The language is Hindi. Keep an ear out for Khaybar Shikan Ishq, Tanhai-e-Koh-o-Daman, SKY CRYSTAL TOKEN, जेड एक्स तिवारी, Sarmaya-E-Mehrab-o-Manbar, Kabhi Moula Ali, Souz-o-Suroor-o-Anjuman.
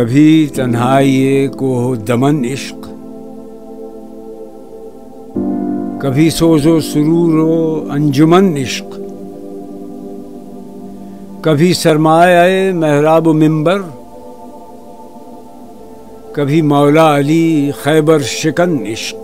कभी तन्हाई कोह दमन इश्क, कभी सोजो सुरूरो अंजुमन इश्क, कभी सरमाए महराब मंबर, कभी मौला अली खैबर शिकन इश्क।